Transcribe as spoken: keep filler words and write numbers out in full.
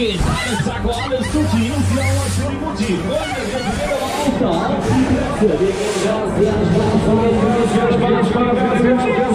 geht. Ich sag woanders zu Team, sie auch mal für die Mutti. Freunde, wir sind aber auch da. Die Plätze, wir gehen raus, wir haben Spaß, wir haben Spaß, wir haben Spaß, wir haben Spaß.